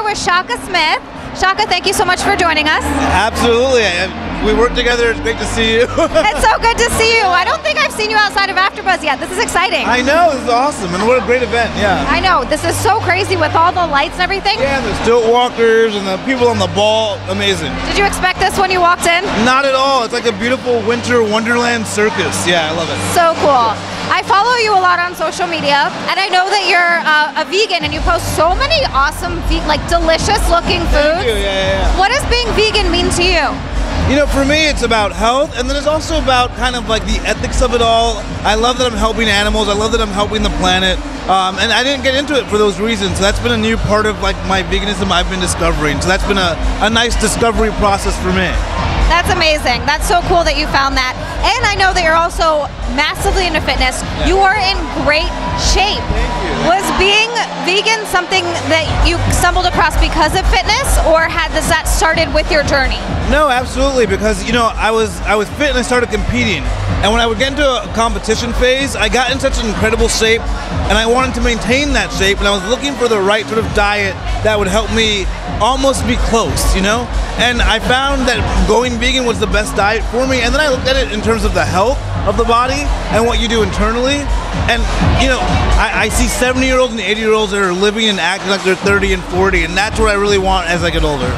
here with Shaka Smith. Shaka, thank you so much for joining us. Absolutely. We worked together. It's great to see you. It's so good to see you. I don't think I've seen you outside of AfterBuzz yet. This is exciting. I know. This is awesome. And what a great event. Yeah. I know. This is so crazy with all the lights and everything. Yeah, the stilt walkers and the people on the ball. Amazing. Did you expect this when you walked in? Not at all. It's like a beautiful winter wonderland circus. Yeah, I love it. So cool. I follow you a lot on social media, and I know that you're a vegan, and you post so many awesome, delicious-looking foods. Thank you. Yeah. What does being vegan mean to you? You know, for me, it's about health, and then it's also about kind of like the ethics of it all. I love that I'm helping animals. I love that I'm helping the planet, and I didn't get into it for those reasons. So that's been a new part of like my veganism I've been discovering. So that's been a nice discovery process for me. That's amazing. That's so cool that you found that. And I know that you're also massively into fitness. Yeah. You are in great shape. Thank you. Was being vegan something that you stumbled across because of fitness, or has that started with your journey? No, absolutely, because you know, I was fit and I started competing. And when I would get into a competition phase, I got in such an incredible shape, and I wanted to maintain that shape, and I was looking for the right sort of diet that would help me almost be close, you know? And I found that going vegan was the best diet for me, and then I looked at it in terms of the health of the body and what you do internally. And you know, I see 70-year-olds and 80-year-olds that are living and acting like they're 30 and 40, and that's what I really want as I get older.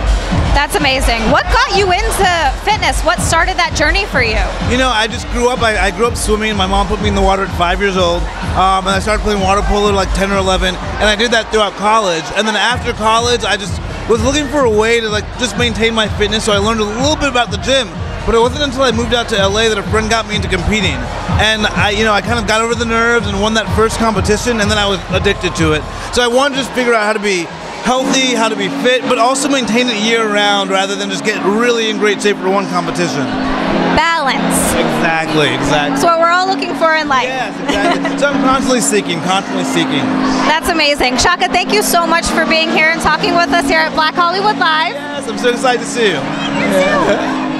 That's amazing. What got you into fitness? What started that journey for you? You know, I just grew up, I grew up swimming. My mom put me in the water at 5 years old, and I started playing water polo at like 10 or 11, and I did that throughout college. And then after college, I just was looking for a way to like just maintain my fitness, so I learned a little bit about the gym. But it wasn't until I moved out to LA that a friend got me into competing. And I kind of got over the nerves and won that first competition, and then I was addicted to it. So I wanted to just figure out how to be healthy, how to be fit, but also maintain it year-round rather than just get really in great shape for one competition. Balance. Exactly. That's what we're all looking for in life. Yes, exactly. So I'm constantly seeking. That's amazing. Shaka, thank you so much for being here and talking with us here at Black Hollywood Live. Yes, I'm so excited to see you. You too.